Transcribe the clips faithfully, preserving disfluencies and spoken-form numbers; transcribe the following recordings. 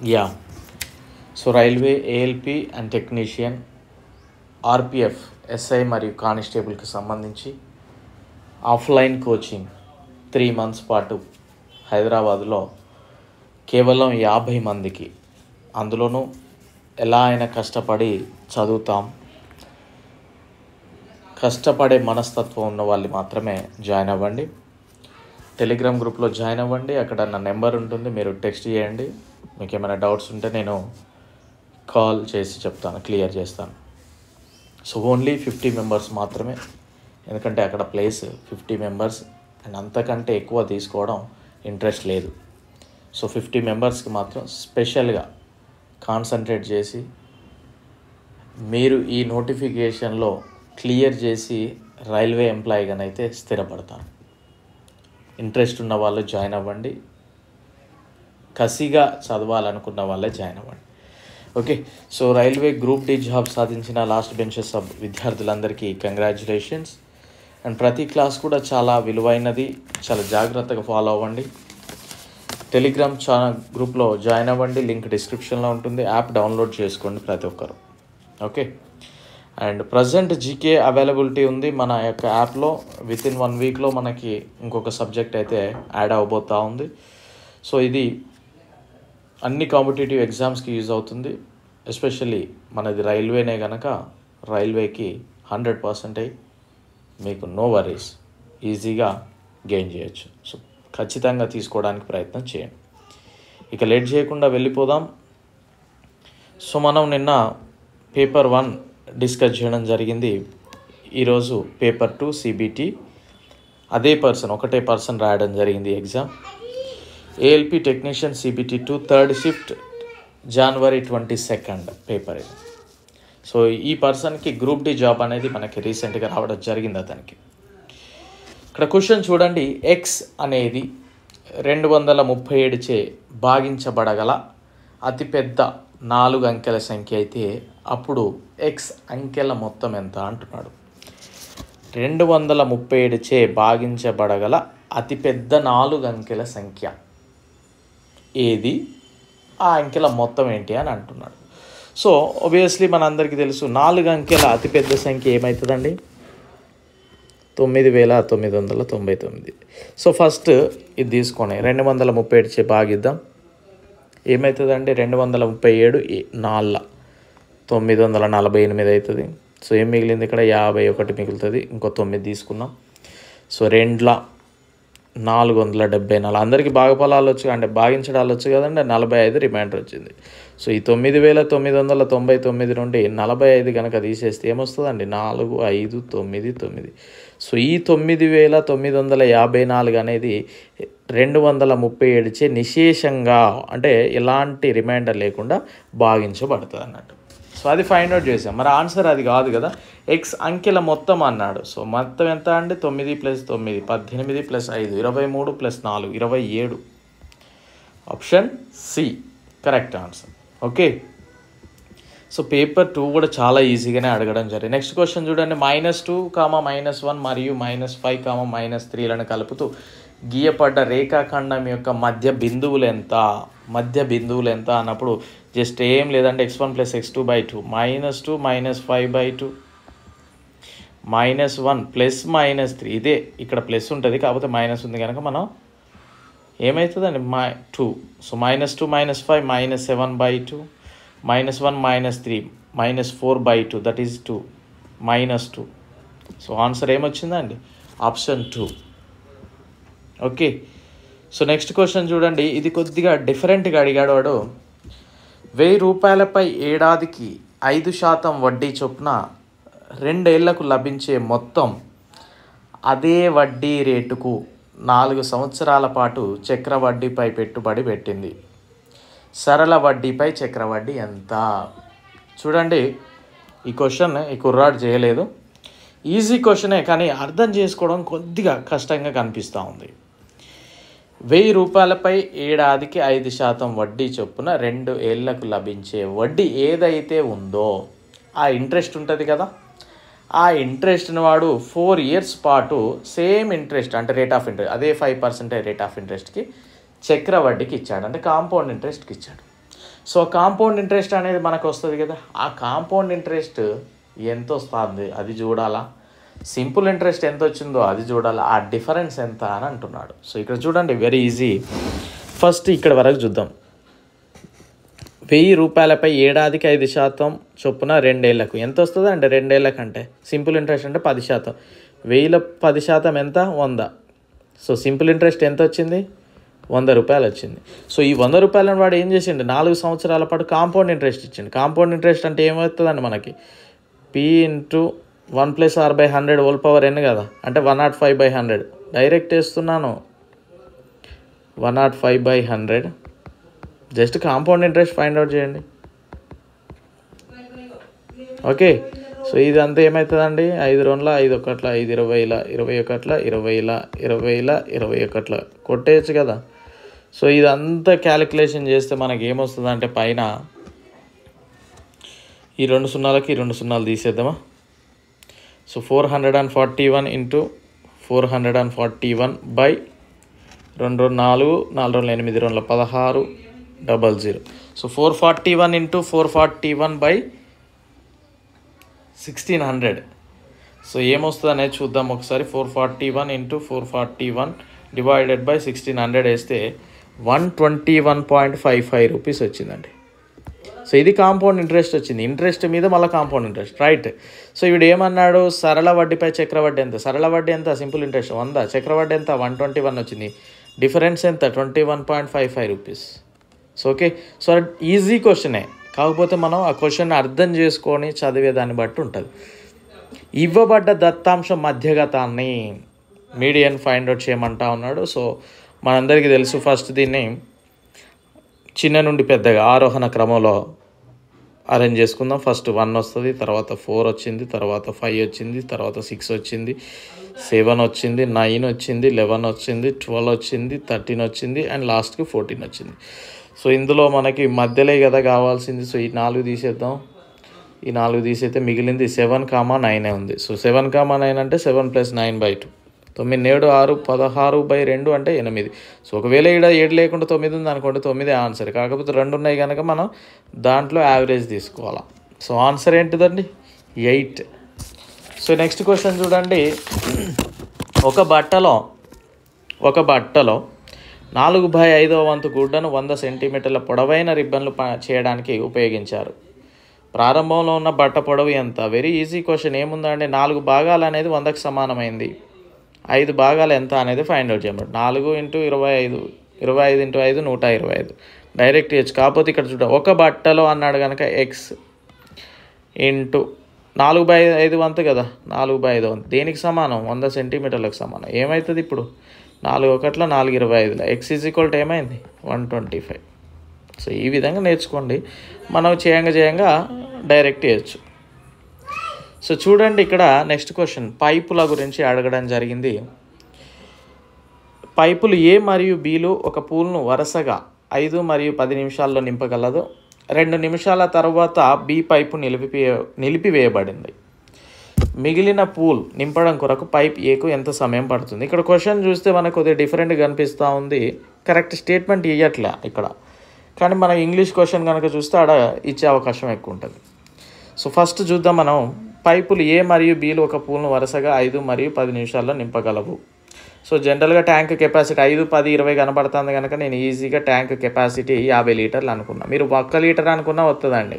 Yeah. So Railway A L P and Technician, R P F S I మరియు కానిస్టేబుల్కి సంబంధించి offline coaching three months పాటు హైదరాబాద్లో కేవలం యాభై మందికి, అందులోనూ ఎలా అయినా కష్టపడి చదువుతాం, కష్టపడే మనస్తత్వం ఉన్న వాళ్ళు మాత్రమే జాయిన్ అవ్వండి. టెలిగ్రామ్ గ్రూప్లో జాయిన్ అవ్వండి, అక్కడ నా నెంబర్ ఉంటుంది, మీరు టెక్స్ట్ చేయండి. మీకు ఏమైనా డౌట్స్ ఉంటే నేను కాల్ చేసి చెప్తాను, క్లియర్ చేస్తాను. సో ఓన్లీ ఫిఫ్టీ మెంబర్స్ మాత్రమే, ఎందుకంటే అక్కడ ప్లేస్ ఫిఫ్టీ మెంబర్స్ అండ్ అంతకంటే ఎక్కువ తీసుకోవడం ఇంట్రెస్ట్ లేదు. సో ఫిఫ్టీ మెంబర్స్కి మాత్రం స్పెషల్గా కాన్సన్ట్రేట్ చేసి మీరు ఈ నోటిఫికేషన్లో క్లియర్ చేసి రైల్వే ఎంప్లాయీగానైతే స్థిరపడతారు. ఇంట్రెస్ట్ ఉన్న వాళ్ళు జాయిన్ అవ్వండి, కసిగా చదవాలనుకున్న వాళ్ళే జాయిన్ అవ్వండి. Okay, so railway group D job సాధించిన లాస్ట్ బెంచెస్ సబ్ విద్యార్థులందరికీ కంగ్రాచ్యులేషన్స్. అండ్ ప్రతి క్లాస్ కూడా చాలా విలువైనది, చాలా జాగ్రత్తగా ఫాలో అవ్వండి. టెలిగ్రామ్ ఛానల్ గ్రూప్లో జాయిన్ అవ్వండి, లింక్ డిస్క్రిప్షన్లో ఉంటుంది, యాప్ డౌన్లోడ్ చేసుకోండి ప్రతి ఒక్కరు. Okay, and present GK availability ఉంది మన యొక్క యాప్లో. విత్ ఇన్ వన్ వీక్లో మనకి ఇంకొక సబ్జెక్ట్ అయితే యాడ్ అవ్వబోతూ ఉంది. సో ఇది అన్ని కాంపిటేటివ్ ఎగ్జామ్స్కి యూజ్ అవుతుంది. ఎస్పెషల్లీ మనది రైల్వేనే కనుక రైల్వేకి హండ్రెడ్ పర్సెంట్ అయ్యి మీకు నో వరీస్, ఈజీగా గెయిన్ చేయొచ్చు. సో ఖచ్చితంగా తీసుకోవడానికి ప్రయత్నం చేయండి. ఇక లేట్ చేయకుండా వెళ్ళిపోదాం. సో మనం నిన్న పేపర్ వన్ డిస్కస్ చేయడం జరిగింది, ఈరోజు పేపర్ టూ సిబిటి. అదే పర్సన్, ఒకటే పర్సన్ రాయడం జరిగింది exam. ALP technician CBT two third shift January twenty second paper ఇది. సో ఈ పర్సన్కి గ్రూప్ డి జాబ్ అనేది మనకి రీసెంట్గా రావడం జరిగింది అతనికి. ఇక్కడ క్వశ్చన్ చూడండి, ఎక్స్ అనేది రెండు వందల ముప్పై ఏడుచే భాగించబడగల అతిపెద్ద నాలుగు అంకెల సంఖ్య అయితే అప్పుడు ఎక్స్ అంకెల మొత్తం ఎంత అంటున్నాడు. రెండు వందల ముప్పై ఏడుచే భాగించబడగల అతిపెద్ద నాలుగు అంకెల సంఖ్య ఏది, ఆ అంకెల మొత్తం ఏంటి అని అంటున్నాడు. సో ఆబ్వియస్లీ మనందరికీ తెలుసు నాలుగు అంకెల అతిపెద్ద సంఖ్య ఏమవుతుందండి, తొమ్మిది వేల తొమ్మిది వందల తొంభై తొమ్మిది. సో ఫస్ట్ ఇది తీసుకొని రెండు వందల ముప్పై ఏడు చే భాగిద్దాం, ఏమవుతుందండి రెండు వందల ముప్పై ఏడు నాలుగు తొమ్మిది వందల నలభై ఎనిమిది అవుతుంది. సో ఏం మిగిలింది ఇక్కడ, యాభై ఒకటి మిగులుతుంది, ఇంకో తొమ్మిది తీసుకున్నాం. సో రెండుల నాలుగు వందల డెబ్బై నాలుగు, అందరికీ భాగఫలాలు వచ్చు అంటే భాగించడాలు వచ్చు కదండి, నలభై ఐదు రిమైండర్ వచ్చింది. సో ఈ తొమ్మిది వేల తొమ్మిది వందల తొంభై తొమ్మిది నుండి నలభై ఐదు కనుక తీసేస్తే ఏమొస్తుందండి, నాలుగు ఐదు తొమ్మిది తొమ్మిది. సో ఈ తొమ్మిది వేల తొమ్మిది వందల యాభై నాలుగు అనేది రెండు వందల ముప్పై ఏడుచే నిశేషంగా అంటే ఎలాంటి రిమైండర్ లేకుండా భాగించబడుతుంది అన్నట్టు. సో అది ఫైండ్ అవుట్ చేసాం. మరి ఆన్సర్ అది కాదు కదా, ఎక్స్ అంకెల మొత్తం అన్నాడు. సో మొత్తం ఎంత అండి, తొమ్మిది ప్లస్ తొమ్మిది పద్దెనిమిది ప్లస్ ఐదు ఇరవై మూడు ప్లస్ నాలుగు ఇరవై ఏడు. Option C correct answer. Okay, so paper two కూడా చాలా ఈజీగానే అడగడం జరిగింది. నెక్స్ట్ క్వశ్చన్ చూడండి, minus two comma minus one మరియు మైనస్ ఫైవ్ కామా మైనస్ త్రీలను కలుపుతూ గీయపడ్డ రేఖాఖండం యొక్క మధ్య బిందువులు ఎంత, మధ్య బిందువులు ఎంత అన్నప్పుడు జస్ట్ ఏం లేదంటే x one plus x two by two minus two minus five by two minus one plus minus three, ఇదే ఇక్కడ ప్లస్ ఉంటుంది కాకపోతే మైనస్ ఉంది కనుక మనం ఏమవుతుందండి మై టూ. So minus two minus five minus seven by two minus one minus three minus four by two that is two minus two. So answer ఏమొచ్చిందండి, option two. Okay, so next question చూడండి, ఇది కొద్దిగా డిఫరెంట్గా అడిగాడు వాడు. వెయ్యి రూపాయలపై ఏడాదికి ఐదు శాతం వడ్డీ చొప్పున రెండేళ్లకు లభించే మొత్తం అదే వడ్డీ రేటుకు నాలుగు సంవత్సరాల పాటు చక్రవడ్డీపై పెట్టుబడి పెట్టింది, సరళ వడ్డీపై చక్రవడ్డీ ఎంత. చూడండి ఈ క్వశ్చన్ ఈ కుర్రాడు చేయలేదు, ఈజీ క్వశ్చనే కానీ అర్థం చేసుకోవడం కొద్దిగా కష్టంగా కనిపిస్తూ ఉంది. వెయ్యి రూపాయలపై ఏడాదికి ఐదు శాతం వడ్డీ చొప్పున రెండు ఏళ్లకు లభించే వడ్డీ ఏదైతే ఉందో ఆ ఇంట్రెస్ట్ ఉంటుంది కదా, ఆ ఇంట్రెస్ట్ని వాడు ఫోర్ ఇయర్స్ పాటు సేమ్ ఇంట్రెస్ట్ అంటే రేట్ ఆఫ్ ఇంట్రెస్ట్ అదే ఫైవ్ పర్సెంట్ రేట్ ఆఫ్ ఇంట్రెస్ట్కి చక్రవడ్డీకి ఇచ్చాడు, అంటే కాంపౌండ్ ఇంట్రెస్ట్కి ఇచ్చాడు. So compound interest అనేది మనకు వస్తది కదా, ఆ compound interest ఎంత వస్తుంది అది చూడాలా, సింపుల్ ఇంట్రెస్ట్ ఎంత వచ్చిందో అది చూడాలా, ఆ డిఫరెన్స్ ఎంత అని అంటున్నాడు. సో ఇక్కడ చూడండి వెరీ ఈజీ. ఫస్ట్ ఇక్కడ వరకు చూద్దాం. వెయ్యి రూపాయలపై ఏడాదికి ఐదు శాతం చొప్పున రెండేళ్లకు ఎంత వస్తుంది అంటే, రెండేళ్లకు అంటే సింపుల్ ఇంట్రెస్ట్ అంటే పది శాతం, వెయ్యిల పది శాతం ఎంత, వంద. సో సింపుల్ ఇంట్రెస్ట్ ఎంత వచ్చింది, వంద రూపాయలు వచ్చింది. సో ఈ వంద రూపాయలను వాడు ఏం చేసిండు, నాలుగు సంవత్సరాల పాటు కాంపౌండ్ ఇంట్రెస్ట్ ఇచ్చిండు. కాంపౌండ్ ఇంట్రెస్ట్ అంటే ఏమవుతుందండి మనకి, P into one plus R by hundred whole power N కదా, అంటే one naught five by hundred direct వేస్తున్నాను, one naught five by hundred. Just compound interest find out చేయండి. ఓకే, సో ఇదంతా ఏమవుతుందండి, ఐదు రెండుల ఐదు ఒకట్ల ఐదు ఇరవైల ఇరవై ఒకట్ల ఇరవైల ఇరవైల ఇరవై ఒకట్ల కొట్టేయచ్చు కదా. సో ఇదంతా క్యాలిక్యులేషన్ చేస్తే మనకి ఏమొస్తుంది అంటే, పైన ఈ రెండు సున్నాలకి రెండు సున్నాలు తీసేద్దామా. So four hundred and forty one into four hundred and forty one by రెండు రెండు నాలుగు, నాలుగు రెండు ఎనిమిది రెండు పదహారు double zero. So four forty one into four forty one by sixteen hundred. So ఏమొస్తుంది అనేది చూద్దాం ఒకసారి. Four forty one into four forty one divided by sixteen hundred వేస్తే one twenty one point five five rupees వచ్చిందండి. So ఇది compound interest వచ్చింది, interest మీద మళ్ళీ కాంపౌండ్ ఇంట్రెస్ట్, రైట్. సో ఇవిడు ఏమన్నాడు, సరళ వడ్డీపై చక్రవడ్డీ ఎంత, సరళ వడ్డీ ఎంత, సింపుల్ ఇంట్రెస్ట్ వంద, చక్రవడ్డీ ఎంత, వన్ ట్వంటీ వన్ వచ్చింది, డిఫరెన్స్ ఎంత, twenty one point five five rupees. So okay, so easy క్వశ్చనే, కాకపోతే మనం ఆ క్వశ్చన్ అర్థం చేసుకొని చదివే దాన్ని బట్టి ఉంటుంది. ఇవ్వబడ్డ దత్తాంశం మధ్యగతాన్ని మీడియన్ ఫైండ్ అవుట్ చేయమంటా ఉన్నాడు. సో మనందరికీ తెలుసు, ఫస్ట్ దీన్ని చిన్న నుండి పెద్దగా ఆరోహణ క్రమంలో అరేంజ్ చేసుకుందాం. ఫస్ట్ వన్ వస్తుంది, తర్వాత ఫోర్ వచ్చింది, తర్వాత ఫైవ్ వచ్చింది, తర్వాత సిక్స్ వచ్చింది, సెవెన్ వచ్చింది, నైన్ వచ్చింది, లెవెన్ వచ్చింది, ట్వెల్వ్ వచ్చింది, థర్టీన్ వచ్చింది, అండ్ లాస్ట్కి ఫోర్టీన్ వచ్చింది. సో ఇందులో మనకి మధ్యలో కదా కావాల్సింది. సో ఈ నాలుగు తీసేద్దాం, ఈ నాలుగు తీసేస్తే మిగిలింది సెవెన్ కామా నైనే ఉంది. సో సెవెన్ కామా నైన్ అంటే seven plus nine by two, తొమ్మిది నేడు ఆరు, పదహారు బై రెండు అంటే ఎనిమిది. సో ఒకవేళ ఇక్కడ ఏడు లేకుండా తొమ్మిది ఉంది అనుకోండి, తొమ్మిది ఆన్సర్. కాకపోతే రెండు ఉన్నాయి కనుక మనం దాంట్లో యావరేజ్ తీసుకోవాలి. సో ఆన్సర్ ఏంటిదండి, ఎయిట్. సో నెక్స్ట్ క్వశ్చన్ చూడండి. ఒక బట్టలో ఒక బట్టలో నాలుగు బై ఐదవ వంతు గుడ్డను వంద సెంటీమీటర్ల పొడవైన రిబ్బన్లు చేయడానికి ఉపయోగించారు. ప్రారంభంలో ఉన్న బట్ట పొడవు ఎంత? Very easy question. ఏముందండి, నాలుగు భాగాలు అనేది వందకు సమానమైంది, ఐదు భాగాలు ఎంత అనేది ఫైండ్ అవుట్ చేయమంటారు. నాలుగు ఇంటూ ఇరవై ఐదు, ఇరవై ఐదు ఇంటూ ఐదు నూట ఇరవై ఐదు డైరెక్ట్ ఇవ్వచ్చు. కాకపోతే ఇక్కడ చూడ ఒక బట్టలో అన్నాడు కనుక ఎక్స్ ఇంటూ నాలుగు బై ఐదు వంతు కదా, నాలుగు బై ఐదు వంతు దేనికి సమానం, వంద సెంటీమీటర్లకు సమానం. ఏమవుతుంది ఇప్పుడు, నాలుగు ఒకట్ల నాలుగు ఇరవై ఐదులో ఎక్స్ ఈజ్ ఈక్వల్ టు ఏమైంది, వన్ ట్వంటీ ఫైవ్. సో ఈ విధంగా నేర్చుకోండి, మనం చేయంగా చేయంగా డైరెక్ట్ ఇవ్వచ్చు. సో చూడండి ఇక్కడ నెక్స్ట్ క్వశ్చన్, పైపుల గురించి అడగడం జరిగింది. పైపులు ఏ మరియు బిలు ఒక పూల్ను వరుసగా ఐదు మరియు పది నిమిషాల్లో నింపగలదు. రెండు నిమిషాల తర్వాత బి పైపు నిలిపి నిలిపివేయబడింది. మిగిలిన పూల్ నింపడం కొరకు పైప్ ఏకు ఎంత సమయం పడుతుంది? ఇక్కడ క్వశ్చన్ చూస్తే మనకు కొద్దిగా డిఫరెంట్గా కనిపిస్తూ ఉంది, కరెక్ట్ స్టేట్మెంట్ ఇవ్వట్లే ఇక్కడ. కానీ మనం ఇంగ్లీష్ క్వశ్చన్ కనుక చూస్తే ఆడ ఇచ్చే అవకాశం ఎక్కువ ఉంటుంది. సో ఫస్ట్ చూద్దాం మనం, పైపులు ఏ మరియు బిలు ఒక పూల్ను వరుసగా ఐదు మరియు పది నిమిషాల్లో నింపగలవు. సో జనరల్గా ట్యాంక్ కెపాసిటీ ఐదు పది ఇరవై కనపడుతుంది కనుక నేను ఈజీగా ట్యాంక్ కెపాసిటీ యాభై లీటర్లు అనుకున్నా. మీరు ఒక్క లీటర్ అనుకున్నా వస్తుందండి,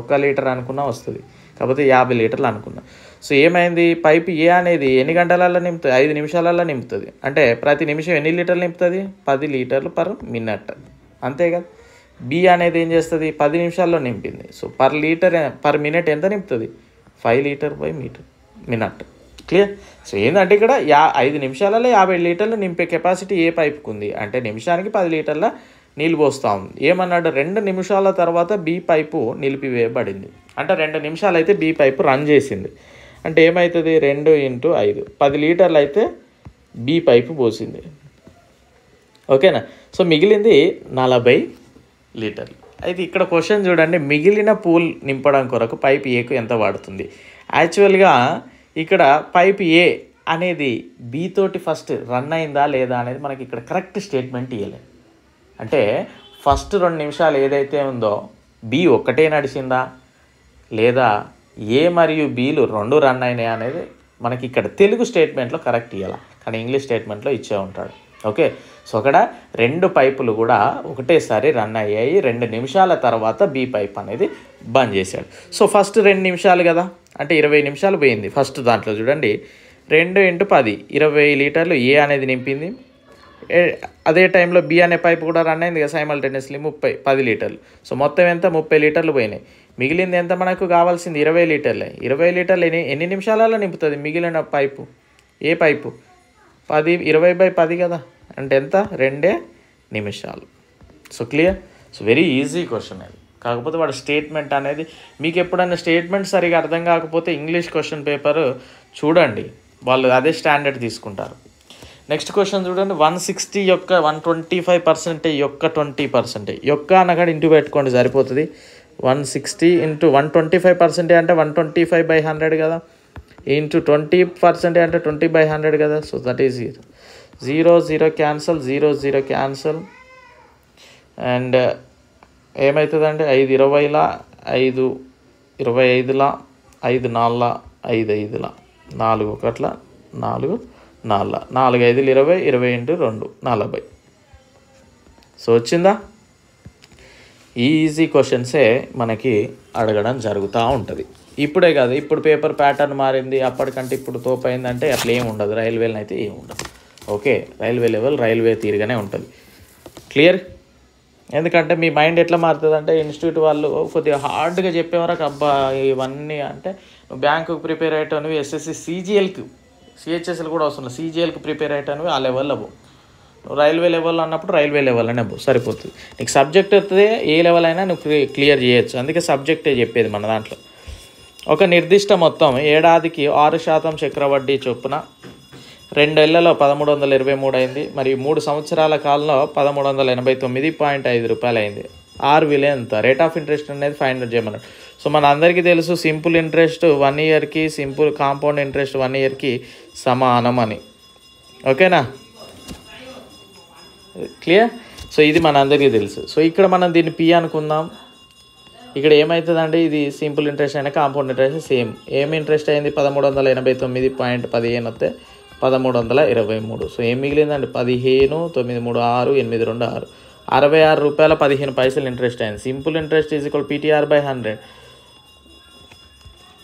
ఒక్క లీటర్ అనుకున్నా వస్తుంది, కాకపోతే యాభై లీటర్లు అనుకున్నా. సో ఏమైంది, పైపు ఏ అనేది ఎన్ని గంటలల్లో నింపుతుంది, ఐదు నిమిషాలల్లో నింపుతుంది. అంటే ప్రతి నిమిషం ఎన్ని లీటర్లు నింపుతుంది, పది లీటర్లు పర్ మినిట్, అంతే కదా. బి అనేది ఏం చేస్తుంది, పది నిమిషాల్లో నింపింది. So per litre per minute ఎంత నింపుతుంది, five litre by metre minute, clear. So ఏంటంటే ఇక్కడ యా ఐదు నిమిషాలలో యాభై లీటర్లు నింపే కెపాసిటీ ఏ పైపుకు ఉంది, అంటే నిమిషానికి పది లీటర్ల నీళ్ళు పోస్తూ ఉంది. ఏమన్నాడు, రెండు నిమిషాల తర్వాత బి పైపు నిలిపివేయబడింది, అంటే రెండు నిమిషాలు అయితే బి పైపు రన్ చేసింది. అంటే ఏమవుతుంది, రెండు ఇంటూ ఐదు పది లీటర్లు అయితే బి పైపు పోసింది, ఓకేనా. సో మిగిలింది నలభై లీటర్లు. అయితే ఇక్కడ క్వశ్చన్ చూడండి, మిగిలిన పూల్ నింపడం కొరకు పైప్ ఏకు ఎంత వాడుతుంది. యాక్చువల్గా ఇక్కడ పైప్ ఏ అనేది బి తోటి ఫస్ట్ రన్ అయిందా లేదా అనేది మనకి ఇక్కడ కరెక్ట్ స్టేట్మెంట్ ఇవ్వలేదు. అంటే ఫస్ట్ రెండు నిమిషాలు ఏదైతే ఉందో బి ఒక్కటే నడిచిందా లేదా ఏ మరియు బీలు రెండు రన్ అయినాయి అనేది మనకి ఇక్కడ తెలుగు స్టేట్మెంట్లో కరెక్ట్ ఇవ్వాలి, కానీ ఇంగ్లీష్ స్టేట్మెంట్లో ఇచ్చే ఉంటాడు. ఓకే, సో అక్కడ రెండు పైపులు కూడా ఒకటేసారి రన్ అయ్యాయి, రెండు నిమిషాల తర్వాత బి పైప్ అనేది బంద్ చేశాడు. సో ఫస్ట్ రెండు నిమిషాలు కదా, అంటే ఇరవై నిమిషాలు పోయింది. ఫస్ట్ దాంట్లో చూడండి, రెండు ఇంటూ పది ఇరవై లీటర్లు ఏ అనేది నింపింది. అదే టైంలో బి అనే పైపు కూడా రన్ అయింది కదా సైమల్టేనియస్లీ, ముప్పై పది లీటర్లు. సో మొత్తం ఎంత, ముప్పై లీటర్లు పోయినాయి. మిగిలింది ఎంత, మనకు కావాల్సింది ఇరవై లీటర్లే. ఇరవై లీటర్లు ఎన్ని ఎన్ని నిమిషాలలో నింపుతుంది మిగిలిన పైపు, ఏ పైపు, పది ఇరవై బై పది కదా, అంటే ఎంత, రెండే నిమిషాలు. So clear, so very easy question అది. కాకపోతే వాడు స్టేట్మెంట్ అనేది, మీకు ఎప్పుడైనా స్టేట్మెంట్ సరిగా అర్థం కాకపోతే ఇంగ్లీష్ క్వశ్చన్ పేపర్ చూడండి, వాళ్ళు అదే స్టాండర్డ్ తీసుకుంటారు. నెక్స్ట్ క్వశ్చన్ చూడండి, వన్ సిక్స్టీ యొక్క వన్ ట్వంటీ ఫైవ్ పర్సెంటేజ్ యొక్క ట్వంటీ పర్సెంటేజ్ యొక్క అనగానే ఇంటూ పెట్టుకోండి సరిపోతుంది. One sixty into one twenty five percentage అంటే one twenty five by hundred కదా, ఇంటూ ట్వంటీ పర్సెంటేజ్ అంటే ట్వంటీ బై హండ్రెడ్ కదా. So that is zero, zero zero cancel, zero zero cancel, and ఏమవుతుందంటే ఐదు ఇరవైలా ఐదు, ఇరవై ఐదులా ఐదు, నాలుగులా ఐదు, ఐదులా నాలుగు, ఒకట్లా నాలుగు, నాలుగు నాలుగు ఐదులు ఇరవై, ఇరవై ఇంటూ రెండు నలభై. సో వచ్చిందా, ఈజీ క్వశ్చన్సే మనకి అడగడం జరుగుతూ ఉంటుంది. ఇప్పుడే కాదు, ఇప్పుడు పేపర్ ప్యాటర్న్ మారింది, అప్పటికంటే ఇప్పుడు తోపైందంటే అట్లా ఏమి ఉండదు, రైల్వేలను అయితే ఏమి ఉండదు. ఓకే, రైల్వే లెవెల్ రైల్వే తీరుగానే ఉంటుంది. క్లియర్, ఎందుకంటే మీ మైండ్ ఎట్లా మారుతుంది అంటే, ఇన్స్టిట్యూట్ వాళ్ళు కొద్దిగా హార్డ్గా చెప్పే వరకు అబ్బా ఇవన్నీ, అంటే బ్యాంకుకు ప్రిపేర్ అయ్యేటవి, ఎస్ఎస్సి సిజిఎల్కి సిహెచ్ఎస్ఎల్ కూడా వస్తుంది, సిజిఎల్కి ప్రిపేర్ అయ్యేటవి ఆ లెవెల్లో పో. రైల్వే లెవెల్ అన్నప్పుడు రైల్వే లెవెల్ అనే పో సరిపోతుంది. నీకు సబ్జెక్ట్ వస్తుంది, ఏ లెవెల్ అయినా నువ్వు క్లియర్ చేయొచ్చు. అందుకే సబ్జెక్టే చెప్పేది మన దాంట్లో. ఒక నిర్దిష్ట మొత్తం ఏడాదికి ఆరు శాతం చక్రవడ్డీ చొప్పున రెండేళ్లలో పదమూడు వందల ఇరవై మూడు అయింది, మరియు మూడు సంవత్సరాల కాలంలో పదమూడు వందల ఎనభై తొమ్మిది పాయింట్ ఐదు రూపాయలు అయింది. ఆర్ విలువ ఎంత, రేట్ ఆఫ్ ఇంట్రెస్ట్ అనేది ఫైండ్ అవుట్ చేయమన్నాడు. సో మన అందరికీ తెలుసు సింపుల్ ఇంట్రెస్ట్ వన్ ఇయర్కి, సింపుల్ కాంపౌండ్ ఇంట్రెస్ట్ వన్ ఇయర్కి సమానం అని. ఓకేనా, క్లియర్. సో ఇది మన అందరికీ తెలుసు. సో ఇక్కడ మనం దీన్ని పి అనుకుందాం. ఇక్కడ ఏమవుతుందంటే ఇది సింపుల్ ఇంట్రెస్ట్ అయినా కాంపౌండ్ ఇంట్రెస్ట్ సేమ్. ఏం ఇంట్రెస్ట్ అయింది, పదమూడు వందల ఎనభై తొమ్మిది పాయింట్ పదిహేను వస్తే పదమూడు వందల ఇరవై మూడు. సో ఏం మిగిలిందండి, పదిహేను, తొమ్మిది మూడు ఆరు, ఎనిమిది రెండు ఆరు, అరవై ఆరు రూపాయల పదిహేను పైసలు ఇంట్రెస్ట్ అయింది. Simple interest is equal PTR by hundred,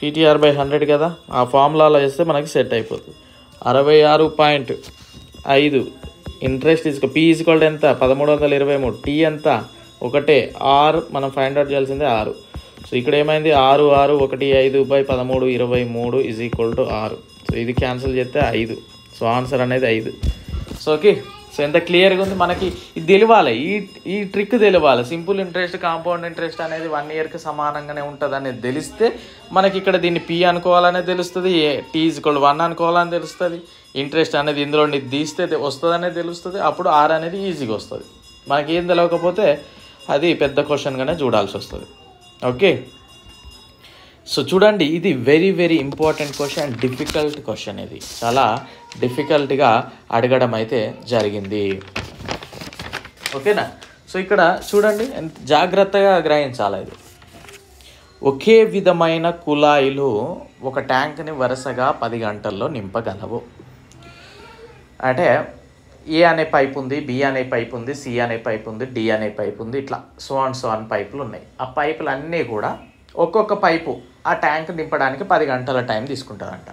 PTR by hundred కదా, ఆ ఫార్ములాలో వేస్తే మనకి సెట్ అయిపోతుంది. అరవై ఆరు పాయింట్ ఐదు interest is P is equal ఎంత, పదమూడు వందల ఇరవై మూడు, టీ ఎంత, ఒకటే ఆరు, మనం ఫైండ్ అవుట్ చేయాల్సిందే ఆరు. సో ఇక్కడ ఏమైంది, ఆరు ఆరు ఒకటి ఐదు బై పదమూడు ఇరవై మూడు ఈజ్ ఈక్వల్ టు ఆరు. సో ఇది క్యాన్సిల్ చేస్తే ఐదు. సో ఆన్సర్ అనేది ఐదు. సో ఓకే, సో ఎంత క్లియర్గా ఉంది మనకి, ఇది తెలియాలి, ఈ ఈ ట్రిక్ తెలియాలి. సింపుల్ ఇంట్రెస్ట్ కాంపౌండ్ ఇంట్రెస్ట్ అనేది వన్ ఇయర్కి సమానంగానే ఉంటుంది అనేది తెలిస్తే మనకి ఇక్కడ దీన్ని పి అనుకోవాలనే తెలుస్తుంది, టీ ఈజ్ ఈక్వల్ వన్ అనుకోవాలని తెలుస్తుంది, ఇంట్రెస్ట్ అనేది ఇందులో తీస్తే వస్తుంది అనేది తెలుస్తుంది. అప్పుడు ఆర్ అనేది ఈజీగా వస్తుంది. మనకి ఏం తెలియకపోతే అది పెద్ద క్వశ్చన్గానే చూడాల్సి వస్తుంది. ఓకే, సో చూడండి, ఇది very very important question and difficult question. ఇది చాలా డిఫికల్ట్గా అడగడం అయితే జరిగింది. ఓకేనా, సో ఇక్కడ చూడండి, జాగ్రత్తగా గ్రహించాలి. ఇది ఒకే విధమైన కుళాయిలు ఒక ట్యాంక్ని వరుసగా పది గంటల్లో నింపగలవు. అంటే ఏ అనే పైపు ఉంది, బి అనే పైపు ఉంది, సి అనే పైపు ఉంది, డి అనే పైపు ఉంది, ఇట్లా సో అండ్ సో అన్ పైపులు ఉన్నాయి. ఆ పైపులు అన్నీ కూడా ఒక్కొక్క పైపు ఆ ట్యాంక్ నింపడానికి పది గంటల టైం తీసుకుంటుందంట.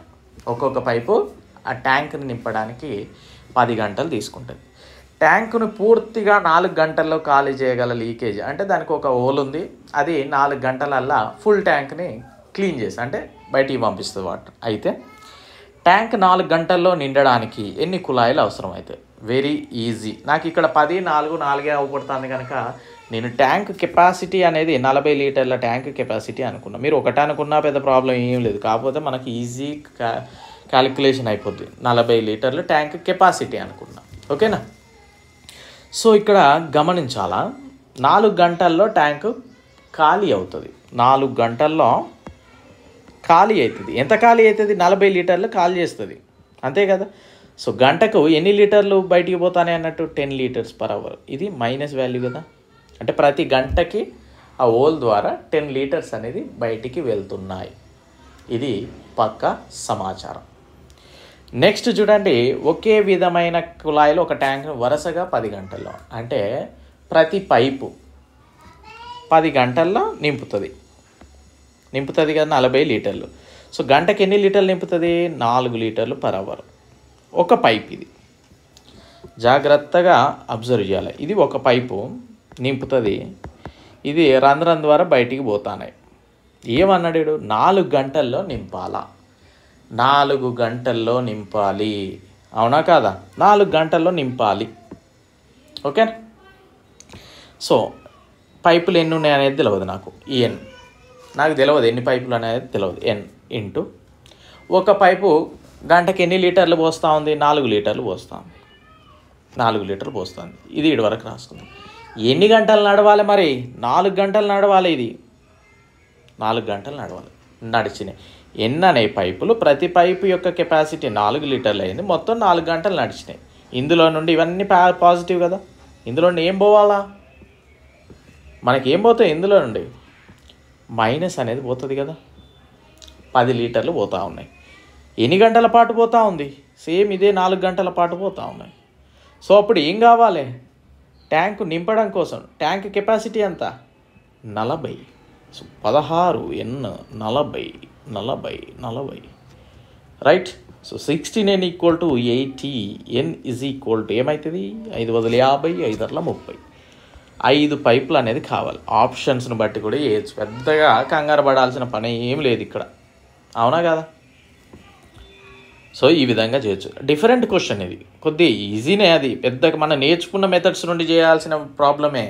ఒక్కొక్క పైపు ఆ ట్యాంక్ని నింపడానికి పది గంటలు తీసుకుంటుంది. ట్యాంకును పూర్తిగా నాలుగు గంటల్లో ఖాళీ చేయగల లీకేజ్, అంటే దానికి ఒక హోల్ ఉంది, అది నాలుగు గంటలల్లా ఫుల్ ట్యాంక్ని క్లీన్ చేసి అంటే బయటికి పంపిస్తుంది వాటర్. అయితే ట్యాంక్ నాలుగు గంటల్లో నిండడానికి ఎన్ని కుళాయిలు అవసరం అవుతాయి? Very easy. నాకు ఇక్కడ పది నాలుగు నాలుగే అవ్వబడుతుంది కనుక నేను ట్యాంక్ కెపాసిటీ అనేది నలభై లీటర్ల ట్యాంక్ కెపాసిటీ అనుకున్నా. మీరు ఒకటి అనుకున్నా పెద్ద ప్రాబ్లం ఏం లేదు, కాకపోతే మనకి ఈజీ క్యా క్యాలిక్యులేషన్ అయిపోద్ది. నలభై లీటర్లు ట్యాంక్ కెపాసిటీ అనుకున్నా. ఓకేనా, సో ఇక్కడ గమనించాలా, నాలుగు గంటల్లో ట్యాంక్ ఖాళీ అవుతుంది. నాలుగు గంటల్లో ఖాళీ అవుతుంది. ఎంత ఖాళీ అవుతుంది, నలభై లీటర్లు ఖాళీ చేస్తుంది అంతే కదా. సో గంటకు ఎన్ని లీటర్లు బయటికి పోతానే అన్నట్టు, టెన్ లీటర్స్ పర్ అవర్. ఇది మైనస్ వాల్యూ కదా, అంటే ప్రతి గంటకి ఆ హోల్ ద్వారా టెన్ లీటర్స్ అనేది బయటికి వెళ్తున్నాయి. ఇది పక్క సమాచారం. నెక్స్ట్ చూడండి, ఒకే విధమైన కుళాయిలో ఒక ట్యాంక్ను వరుసగా పది గంటల్లో, అంటే ప్రతి పైపు పది గంటల్లో నింపుతుంది నింపుతుంది కదా నలభై లీటర్లు. సో గంటకి ఎన్ని లీటర్లు నింపుతుంది? నాలుగు లీటర్లు పర్ అవర్ ఒక పైపు. ఇది జాగ్రత్తగా అబ్జర్వ్ చేయాలి. ఇది ఒక పైపు నింపుతుంది, ఇది రంధ్రం ద్వారా బయటికి పోతానాయి. ఏమన్నాడు? నాలుగు గంటల్లో నింపాలా, నాలుగు గంటల్లో నింపాలి, అవునా కాదా? నాలుగు గంటల్లో నింపాలి, ఓకే. సో పైపులు ఎన్ని ఉన్నాయి అనేది తెలియదు నాకు, ఎన్ నాకు తెలియదు, ఎన్ని పైపులు అనేది తెలియదు. ఎన్ ఇంటూ ఒక పైపు గంటకి ఎన్ని లీటర్లు పోస్తూ ఉంది? నాలుగు లీటర్లు పోస్తూ ఉంది, నాలుగు లీటర్లు పోస్తుంది. ఇది ఇటు వరకు రాసుకుంది. ఎన్ని గంటలు నడవాలి మరి? నాలుగు గంటలు నడవాలి. ఇది నాలుగు గంటలు నడవాలి, నడిచినాయి. ఎన్ని అనే పైపులు? ప్రతి పైపు యొక్క కెపాసిటీ నాలుగు లీటర్లు అయింది, మొత్తం నాలుగు గంటలు నడిచినాయి. ఇందులో నుండి ఇవన్నీ పాజిటివ్ కదా, ఇందులో నుండి ఏం పోవాలా? మనకి ఏం పోతాయి ఇందులో నుండి? మైనస్ అనేది పోతుంది కదా, పది లీటర్లు పోతూ ఉన్నాయి. ఎన్ని గంటల పాటు పోతూ ఉంది? సేమ్ ఇదే నాలుగు గంటల పాటు పోతూ ఉన్నాయి. సో అప్పుడు ఏం కావాలి? ట్యాంకు నింపడం కోసం ట్యాంక్ కెపాసిటీ ఎంత? నలభై. సో పదహారు ఎన్ నలభై నలభై నలభై right. So sixteen N equal to eighty, N is equal to ఏమవుతుంది? ఐదు వందల యాభై, ఐదు అట్లా ముప్పై, ఐదు పైపులు అనేది కావాలి. ఆప్షన్స్ని బట్టి కూడా వేయచ్చు, పెద్దగా కంగారు పడాల్సిన పని ఏం లేదు ఇక్కడ, అవునా కదా? సో ఈ విధంగా చేయొచ్చు. డిఫరెంట్ క్వశ్చన్ ఇది, కొద్దిగా ఈజీనే. అది పెద్దగా మనం నేర్చుకున్న మెథడ్స్ నుండి చేయాల్సిన ప్రాబ్లమే.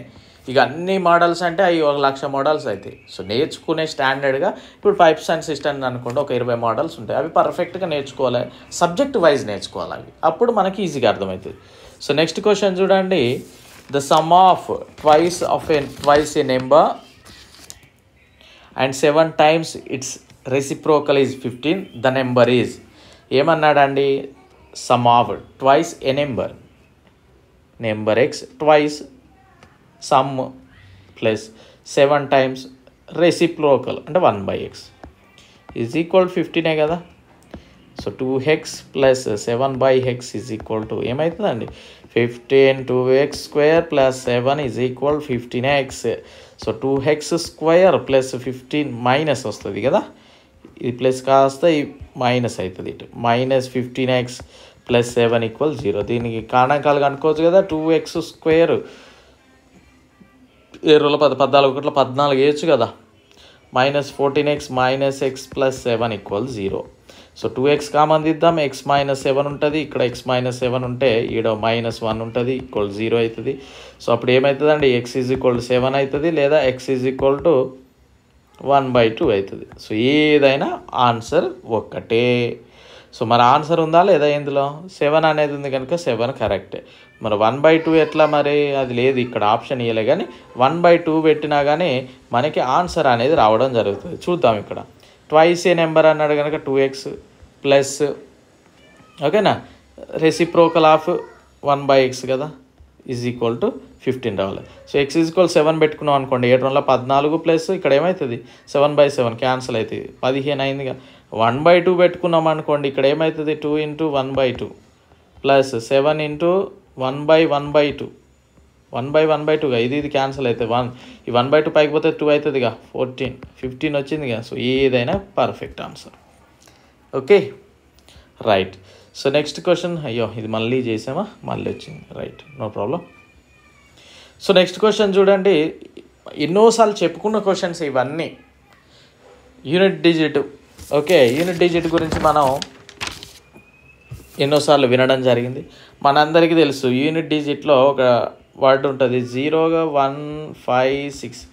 ఇక అన్ని మోడల్స్ అంటే అవి ఒక లక్ష మోడల్స్ అవుతాయి. సో నేర్చుకునే స్టాండర్డ్గా ఇప్పుడు పైప్స్ అండ్ సిస్టమ్స్ అనుకుంటే ఒక ఇరవై మోడల్స్ ఉంటాయి. అవి పర్ఫెక్ట్గా నేర్చుకోవాలి, సబ్జెక్ట్ వైజ్ నేర్చుకోవాలి, అవి అప్పుడు మనకి ఈజీగా అర్థమవుతుంది. సో నెక్స్ట్ క్వశ్చన్ చూడండి, the sum of twice of a twice a number and seven times its reciprocal is fifteen, the number is. ఏమన్నాడండి? Sum of twice a number, number X twice sum plus seven times reciprocal అంటే one by X is equal ఫిఫ్టీనే కదా. So two X plus seven by X is equal to ఏమవుతుందండి? Fifteen. Two X square plus seven is equal fifteen X. So two X square plus fifteen minus వస్తుంది కదా, ఇది plus కాస్త ఈ minus అవుతుంది. ఇటు minus fifteen X plus seven equal zero. దీనికి కారణాంకాలు కనుక్కోవచ్చు కదా, టూ ఎక్స్ స్క్వేర్ ఏరులో పది పద్నాలుగు ఒకటిలో పద్నాలుగు వేయచ్చు కదా. Minus fourteen X minus X plus seven equal zero. So two X common తీద్దాం, ఎక్స్ మైనస్ సెవెన్ ఉంటుంది, ఇక్కడ ఎక్స్ మైనస్ సెవెన్ ఉంటే ఈడో మైనస్ వన్ ఉంటుంది, ఈక్వల్ జీరో అవుతుంది. సో అప్పుడు ఏమవుతుందండి? X is equal to seven అవుతుంది, లేదా X is equal to one by two అవుతుంది. సో ఏదైనా ఆన్సర్ ఒక్కటే. సో మరి ఆన్సర్ ఉందా లేదా? ఇందులో సెవెన్ అనేది ఉంది కనుక సెవెన్ కరెక్టే. మరి వన్ బై టూ ఎట్లా? మరి అది లేదు, ఇక్కడ ఆప్షన్ ఇవ్వలే. కానీ వన్ బై టూ పెట్టినా కానీ మనకి ఆన్సర్ అనేది రావడం జరుగుతుంది. చూద్దాం, ఇక్కడ ట్వైస్ ఏ నెంబర్ అన్నాడు కనుక టూ ఎక్స్ ప్లస్ ఓకేనా reciprocal of one by X కదా ఈజ్ ఈక్వల్ టు ఫిఫ్టీన్ రావాలి. So X is equal seven పెట్టుకున్నాం అనుకోండి, ఏడు వందల పద్నాలుగు ప్లస్ ఇక్కడ ఏమవుతుంది? సెవెన్ బై సెవెన్ క్యాన్సల్ అవుతుంది, పదిహేను అయిందిగా. వన్ బై టూ పెట్టుకున్నాం అనుకోండి, ఇక్కడ ఏమవుతుంది? Two into one by two plus seven into one by one by two one by one by టూగా ఇది ఇది క్యాన్సల్ అవుతుంది. వన్ ఈ వన్ బై టూ పైకి పోతే టూ అవుతుందిగా, ఫోర్టీన్ ఫిఫ్టీన్ వచ్చిందిగా. సో ఏదైనా perfect answer, okay right. So next question, అయ్యో ఇది మళ్ళీ చేసామా, మళ్ళీ వచ్చింది, right no problem. So next question చూడండి, ఎన్నోసార్లు చెప్పుకున్న క్వశ్చన్స్ ఇవన్నీ. Unit digit, okay unit digit గురించి మనం ఎన్నోసార్లు వినడం జరిగింది, మనందరికీ తెలుసు. యూనిట్ డిజిట్లో ఒక వర్డ్ ఉంటుంది, జీరోగా వన్ ఫైవ్ సిక్స్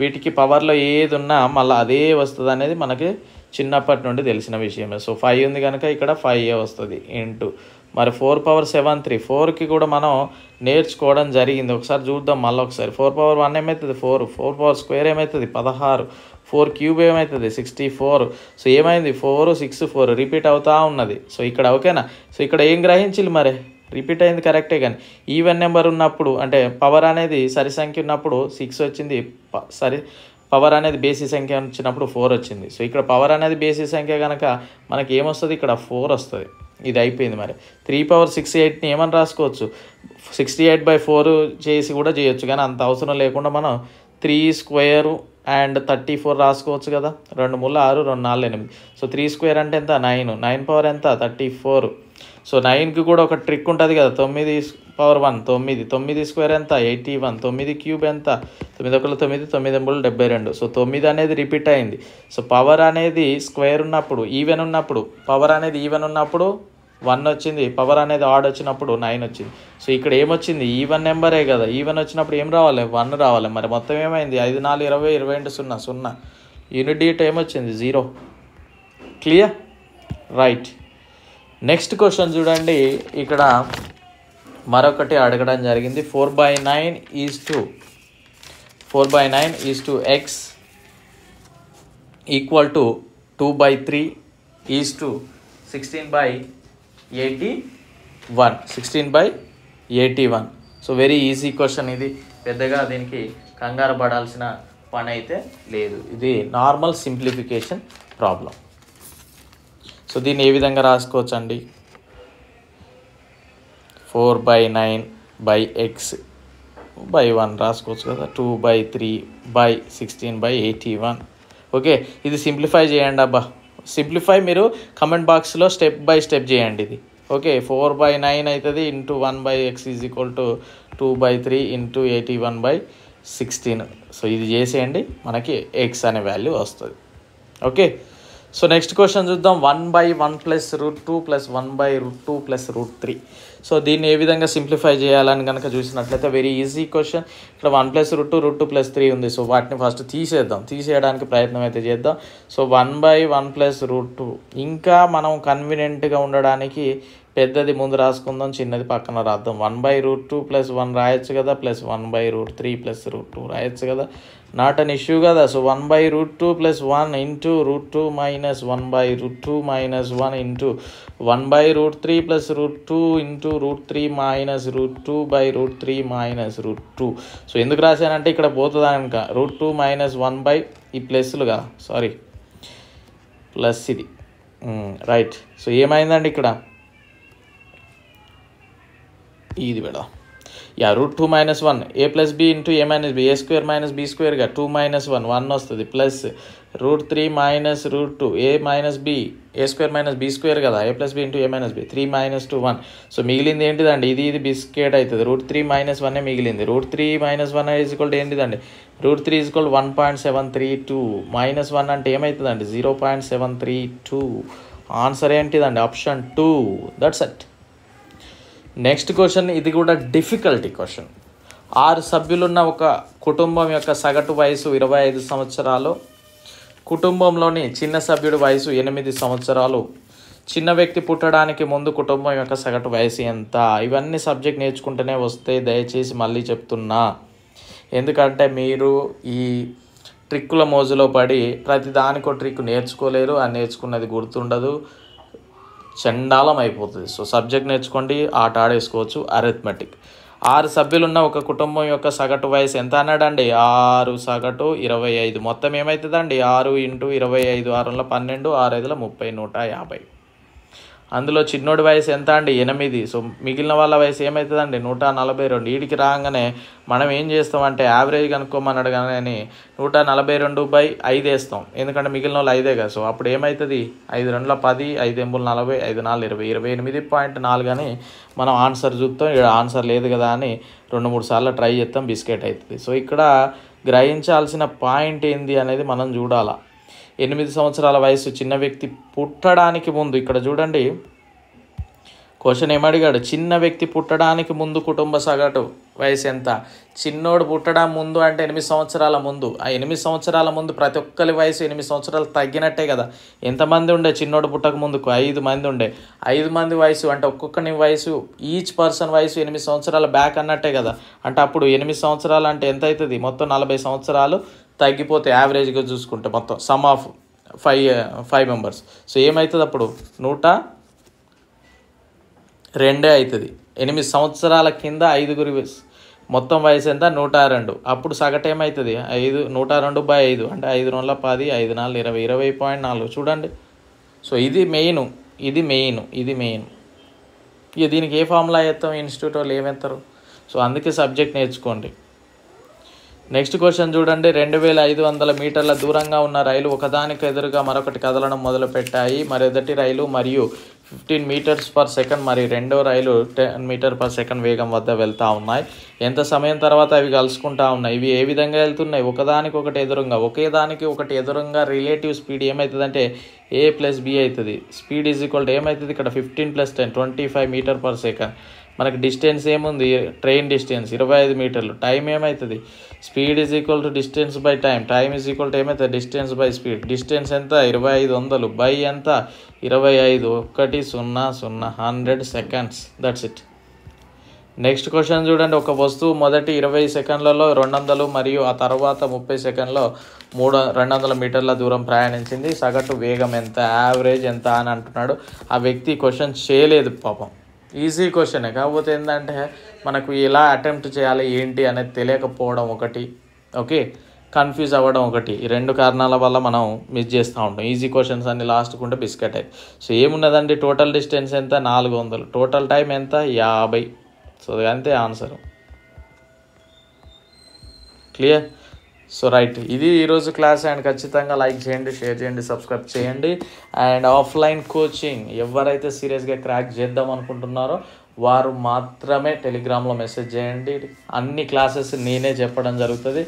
వీటికి పవర్లో ఏది ఉన్నా మళ్ళీ అదే వస్తుంది అనేది మనకి చిన్నప్పటి నుండి తెలిసిన విషయమే. సో ఫైవ్ ఉంది కనుక ఇక్కడ ఫైవ్ ఏ వస్తుంది ఇంటూ మరి ఫోర్ పవర్ సెవెన్ త్రీ ఫోర్కి కూడా మనం నేర్చుకోవడం జరిగింది. ఒకసారి చూద్దాం మళ్ళీ ఒకసారి. ఫోర్ పవర్ వన్ ఏమవుతుంది? ఫోర్. ఫోర్ పవర్ స్క్వేర్ ఏమవుతుంది? పదహారు. ఫోర్ క్యూబ్ ఏమవుతుంది? Sixty four. సో ఏమైంది? ఫోర్ సిక్స్ ఫోర్ రిపీట్ అవుతూ ఉన్నది. సో ఇక్కడ ఓకేనా. సో ఇక్కడ ఏం గ్రహించాలి మరి? రిపీట్ అయింది కరెక్టే, కానీ ఈవెన్ నెంబర్ ఉన్నప్పుడు అంటే పవర్ అనేది సరి సంఖ్య ఉన్నప్పుడు సిక్స్ వచ్చింది, సరి పవర్ అనేది బేసి సంఖ్య వచ్చినప్పుడు ఫోర్ వచ్చింది. సో ఇక్కడ పవర్ అనేది బేసి సంఖ్య కనుక మనకి ఏమొస్తుంది, ఇక్కడ ఫోర్ వస్తుంది. ఇది అయిపోయింది. మరి త్రీ పవర్ సిక్స్టీ ఎయిట్ని ఏమని రాసుకోవచ్చు, సిక్స్టీ ఎయిట్ బై ఫోర్ చేసి కూడా చేయొచ్చు, కానీ అంత అవసరం లేకుండా మనం three square and thirty four రాసుకోవచ్చు కదా, రెండు మూడు ఆరు, రెండు నాలుగు ఎనిమిది. సో త్రీ స్క్వేర్ అంటే ఎంత, నైన్, నైన్ పవర్ ఎంత, థర్టీ ఫోర్. సో నైన్కి కూడా ఒక ట్రిక్ ఉంటుంది కదా, తొమ్మిది పవర్ వన్ తొమ్మిది, తొమ్మిది స్క్వేర్ ఎంత, ఎయిటీ వన్, తొమ్మిది క్యూబ్ ఎంత, తొమ్మిది ఒకళ్ళు తొమ్మిది, తొమ్మిది మూడు డెబ్బై రెండు. సో తొమ్మిది అనేది రిపీట్ అయింది. సో పవర్ అనేది స్క్వేర్ ఉన్నప్పుడు, ఈవెన్ ఉన్నప్పుడు, పవర్ అనేది ఈవెన్ ఉన్నప్పుడు వన్ వచ్చింది, పవర్ అనేది ఆడ్ వచ్చినప్పుడు నైన్ వచ్చింది. సో ఇక్కడ ఏమొచ్చింది, ఈవెన్ నెంబరే కదా, ఈవెన్ వచ్చినప్పుడు ఏం రావాలి, వన్ రావాలి. మరి మొత్తం ఏమైంది, ఐదు నాలుగు ఇరవై, ఇరవై రెండు సున్నా సున్నా, యూనిట్ డేట్ ఏమొచ్చింది, zero. Clear, right. Next question చూడండి, ఇక్కడ మరొకటి అడగడం జరిగింది. Four by nine is to four by nine is to X equal to two by three is to sixteen by eighty one sixteen by eighty one. So very easy question ఇది, పెద్దగా దీనికి కంగారు పడాల్సిన పని అయితే లేదు. ఇది నార్మల్ సింప్లిఫికేషన్ ప్రాబ్లం. సో దీన్ని ఏ విధంగా రాసుకోవచ్చు అండి, four by nine by X by one రాసుకోవచ్చు కదా, two by three by sixteen by eighty one. Okay, ఇది సింప్లిఫై చేయండి అబ్బా, సింప్లిఫై మీరు కమెంట్ బాక్స్లో స్టెప్ బై స్టెప్ చేయండి ఇది. ఓకే, ఫోర్ బై నైన్ అవుతుంది into one by X is equal to two by three into eighty one by sixteen. So ఇది చేసేయండి, మనకి ఎక్స్ అనే వాల్యూ వస్తుంది. ఓకే, సో నెక్స్ట్ క్వశ్చన్ చూద్దాం. One by one plus root two plus one by root two plus root three. So దీన్ని ఏ విధంగా simplify చేయాలని కనుక చూసినట్లయితే వెరీ ఈజీ క్వశ్చన్. ఇక్కడ one plus root two, root two plus three ఉంది. So వాటిని ఫస్ట్ తీసేద్దాం, తీసేయడానికి ప్రయత్నం అయితే చేద్దాం. So one by one plus root two, ఇంకా మనం కన్వీనియంట్గా ఉండడానికి పెద్దది ముందు రాసుకుందాం, చిన్నది పక్కన రాద్దాం. One by root two plus one రాయొచ్చు కదా, plus one by root three plus root two రాయొచ్చు కదా, నాట్ అన్ ఇష్యూ కదా. So one by root two plus one into root two minus one by root two minus one into one by root three plus root two into root three minus root two by root three minus root two. So ఎందుకు రాశానంటే ఇక్కడ పోతుంది కనుక, route two minus one by ఈ ప్లస్లుగా, sorry plus ఇది, right. So ఏమైందండి ఇక్కడ, ఇది పెడదాం. Yeah, root two minus one A plus B into A minus B, A square minus B స్క్వేర్గా టూ మైనస్ వన్ వన్ వస్తుంది, plus root three minus root two A minus B, A square minus B square కదా, A plus B into A minus B, three minus two one. So మిగిలింది ఏంటిదండి, ఇది ఇది biscuit అవుతుంది, route three minus one మిగిలింది. Root three minus one equal ఏంటిదండి, root three equal one point seven three two, minus one అంటే ఏమవుతుందండి, zero point seven three two. Answer ఏంటిదండి, option two, that's it. Next question, ఇది కూడా difficulty question. ఆరు సభ్యులున్న ఒక కుటుంబం యొక్క సగటు వయసు ఇరవై ఐదు సంవత్సరాలు, కుటుంబంలోని చిన్న సభ్యుడి వయసు ఎనిమిది సంవత్సరాలు, చిన్న వ్యక్తి పుట్టడానికి ముందు కుటుంబం యొక్క సగటు వయసు ఎంత? ఇవన్నీ సబ్జెక్ట్ నేర్చుకుంటూనే వస్తే దయచేసి మళ్ళీ చెప్తున్నా, ఎందుకంటే మీరు ఈ ట్రిక్కుల మోజులో పడి ప్రతి దానికో ట్రిక్ నేర్చుకోలేరు, ఆ నేర్చుకున్నది గుర్తుండదు, చండాలం అయిపోతుంది. సో సబ్జెక్ట్ నేర్చుకోండి, ఆట ఆడేసుకోవచ్చు. అరిథ్మెటిక్, ఆరు సభ్యులున్న ఒక కుటుంబం యొక్క సగటు వయసు ఎంత అన్నాడండి, ఆరు సగటు ఇరవై ఐదు, మొత్తం ఏమవుతుందండి, ఆరు ఇంటూ ఇరవై ఐదు, ఆరులో పన్నెండు, ఆరు ఐదుల ముప్పై, నూట యాభై. అందులో చిన్నోడి వయసు ఎంత అండి, ఎనిమిది. సో మిగిలిన వాళ్ళ వయసు ఏమవుతుందండి, నూట నలభై రెండు. వీడికి రాగానే మనం ఏం చేస్తామంటే యావరేజ్ కనుక్కోమన్నాడు కానీ నూట నలభై రెండు బై ఐదు వేస్తాం, ఎందుకంటే మిగిలిన వాళ్ళు ఐదే కదా. సో అప్పుడు ఏమవుతుంది, ఐదు రెండులో పది, ఐదు ఎంబులు నలభై, ఐదు నాలుగు ఇరవై, ఇరవై ఎనిమిది పాయింట్ నాలుగు అని మనం ఆన్సర్ చూస్తాం. ఇక్కడ ఆన్సర్ లేదు కదా అని రెండు మూడు సార్లు ట్రై చేస్తాం, బిస్కెట్ అవుతుంది. సో ఇక్కడ గ్రహించాల్సిన పాయింట్ ఏంది అనేది మనం చూడాలా. ఎనిమిది సంవత్సరాల వయసు, చిన్న వ్యక్తి పుట్టడానికి ముందు, ఇక్కడ చూడండి క్వశ్చన్ ఏమడిగాడు, చిన్న వ్యక్తి పుట్టడానికి ముందు కుటుంబ సగటు వయసు ఎంత? చిన్నోడు పుట్టడం ముందు అంటే ఎనిమిది సంవత్సరాల ముందు, ఆ ఎనిమిది సంవత్సరాల ముందు ప్రతి ఒక్కరి వయసు ఎనిమిది సంవత్సరాలు తగ్గినట్టే కదా. ఎంతమంది ఉండే చిన్నోడు పుట్టక ముందుకు, ఐదు మంది ఉండే, ఐదు మంది వయసు అంటే ఒక్కొక్కని వయసు, ఈచ్ పర్సన్ వయసు ఎనిమిది సంవత్సరాలు బ్యాక్ అన్నట్టే కదా. అంటే అప్పుడు ఎనిమిది సంవత్సరాలు అంటే ఎంత అవుతుంది, మొత్తం నలభై సంవత్సరాలు తగ్గిపోతే యావరేజ్గా చూసుకుంటే మొత్తం sum of five five members. So ఏమవుతుంది అప్పుడు, నూట రెండే అవుతుంది. ఎనిమిది సంవత్సరాల కింద ఐదుగురి మొత్తం వయసు ఎంత నూట రెండు అప్పుడు సగటు ఏమవుతుంది ఐదు నూట రెండు బై ఐదు అంటే ఐదు రోజుల పది ఐదు నాలుగు ఇరవై ఇరవై పాయింట్ నాలుగు చూడండి. సో ఇది మెయిన్ ఇది మెయిన్ ఇది మెయిన్ ఇక దీనికి ఏ ఫార్ములా వేస్తాం ఇన్స్టిట్యూట్ వాళ్ళు ఏమేస్తారు. సో అందుకే సబ్జెక్ట్ నేర్చుకోండి. నెక్స్ట్ క్వశ్చన్ చూడండి. రెండు వేల ఐదు వందల మీటర్ల దూరంగా ఉన్న రైలు ఒకదానికి ఎదురుగా మరొకటి కదలడం మొదలుపెట్టాయి. మరొదటి రైలు మరియు ఫిఫ్టీన్ మీటర్స్ పర్ సెకండ్ మరి రెండో రైలు టెన్ మీటర్ పర్ సెకండ్ వేగం వద్ద వెళ్తూ ఉన్నాయి. ఎంత సమయం తర్వాత అవి కలుసుకుంటూ ఉన్నాయి? ఇవి ఏ విధంగా వెళ్తున్నాయి? ఒకదానికొకటి ఎదురుగా ఒకేదానికి ఒకటి ఎదురుగా రిలేటివ్ స్పీడ్ ఏమవుతుందంటే ఏ ప్లస్ బి అవుతుంది. స్పీడ్ ఈజ్ ఈక్వల్ టు ఏమవుతుంది ఇక్కడ fifteen plus ten twenty five metre per second. మనకి డిస్టెన్స్ ఏముంది ట్రైన్ డిస్టెన్స్ ఇరవై ఐదు మీటర్లు. టైం ఏమవుతుంది speed is equal to distance by time. Time is equal to ఏమవుతుంది డిస్టెన్స్ బై స్పీడ్. డిస్టెన్స్ ఎంత ఇరవై ఐదు వందలు బై ఎంత ఇరవై ఐదు ఒకటి సున్నా సున్నా hundred seconds that's it. Next question చూడండి. ఒక వస్తువు మొదటి ఇరవై సెకండ్లలో రెండు వందలు మరియు ఆ తర్వాత ముప్పై సెకండ్లో మూడు రెండు వందల మీటర్ల దూరం ప్రయాణించింది. సగటు వేగం ఎంత యావరేజ్ ఎంత అని అంటున్నాడు. ఆ వ్యక్తి క్వశ్చన్ చేయలేదు పాపం. ఈజీ క్వశ్చనే కాకపోతే ఏంటంటే మనకు ఎలా అటెంప్ట్ చేయాలి ఏంటి అనేది తెలియకపోవడం ఒకటి, ఓకే కన్ఫ్యూజ్ అవ్వడం ఒకటి. ఈ రెండు కారణాల వల్ల మనం మిస్ చేస్తూ ఉంటాం. ఈజీ క్వశ్చన్స్ అన్ని లాస్ట్కుంటే బిస్కెట్ అయ్యి. సో ఏమున్నదండి టోటల్ డిస్టెన్స్ ఎంత నాలుగు వందలు టోటల్ టైం ఎంత యాభై. సో అంతే ఆన్సర్ క్లియర్. సో రైట్ ఇది ఈరోజు క్లాస్. అండ్ ఖచ్చితంగా లైక్ చేయండి షేర్ చేయండి సబ్స్క్రైబ్ చేయండి. అండ్ ఆఫ్లైన్ కోచింగ్ ఎవరైతే సీరియస్గా క్రాక్ చేద్దాం అనుకుంటున్నారో వారు మాత్రమే టెలిగ్రామ్లో మెసేజ్ చేయండి. అన్ని క్లాసెస్ నేనే చెప్పడం జరుగుతుంది.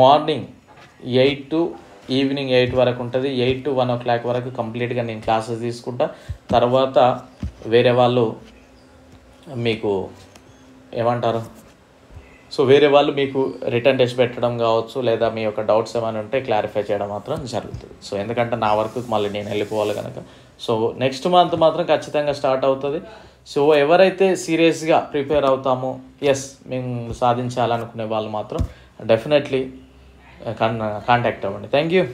Morning eight to evening eight వరకు ఉంటుంది. Eight to one o'clock వరకు కంప్లీట్గా నేను క్లాసెస్ తీసుకుంటా. తర్వాత వేరే వాళ్ళు మీకు ఏమంటారు సో వేరే వాళ్ళు మీకు రిటర్న్ టెస్ట్ పెట్టడం కావచ్చు లేదా మీ యొక్క డౌట్స్ ఏమైనా ఉంటే క్లారిఫై చేయడం మాత్రం జరుగుతుంది. సో ఎందుకంటే నా వరకు మళ్ళీ నేను వెళ్ళిపోవాలి కనుక. సో నెక్స్ట్ మంత్ మాత్రం ఖచ్చితంగా స్టార్ట్ అవుతుంది. సో ఎవరైతే సీరియస్గా ప్రిపేర్ అవుతామో ఎస్ మేము సాధించాలనుకునే వాళ్ళు మాత్రం డెఫినెట్లీ కాంటాక్ట్ అవ్వండి. Thank you.